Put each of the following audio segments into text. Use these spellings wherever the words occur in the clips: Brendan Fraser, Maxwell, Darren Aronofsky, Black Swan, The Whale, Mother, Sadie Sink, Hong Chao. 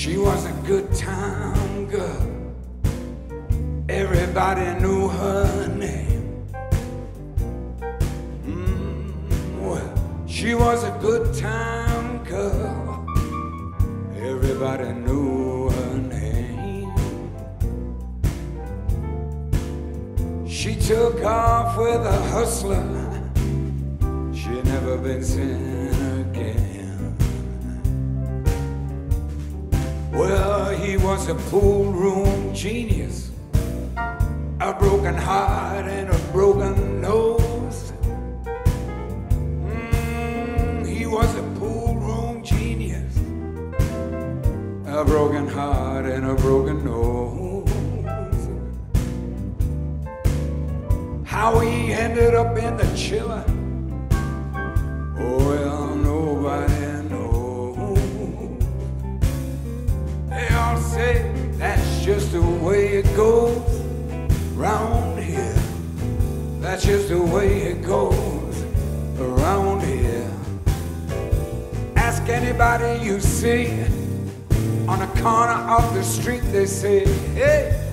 She was a good time girl. Everybody knew her name. Well, she was a good time girl. Everybody knew her name. She took off with a hustler. She'd never been seen again. Well, he was a pool room genius, a broken heart and a broken nose. He was a pool room genius, a broken heart and a broken nose. How he ended up in the chiller, oh well, nobody knows. They all say that's just the way it goes around here, that's just the way it goes around here. Ask anybody you see on the corner of the street, they say, hey,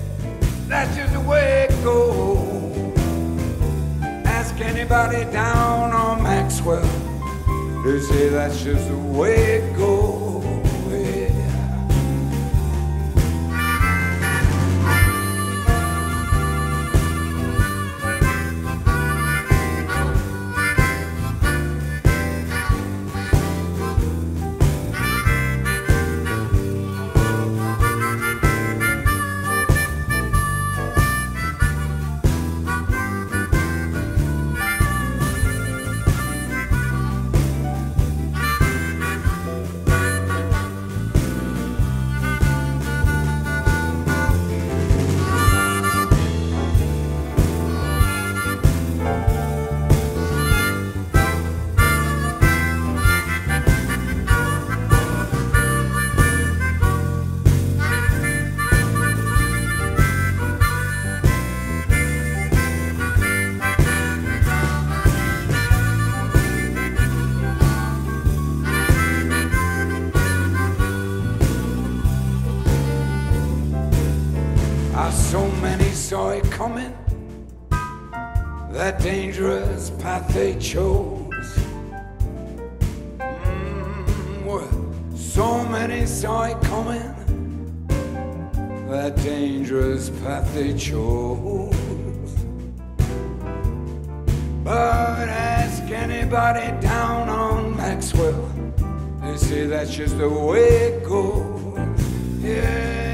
that's just the way it goes. Ask anybody down on Maxwell, they say that's just the way it goes. So many saw it coming, that dangerous path they chose. So many saw it coming, that dangerous path they chose. But ask anybody down on Maxwell, they say that's just the way it goes. Yeah.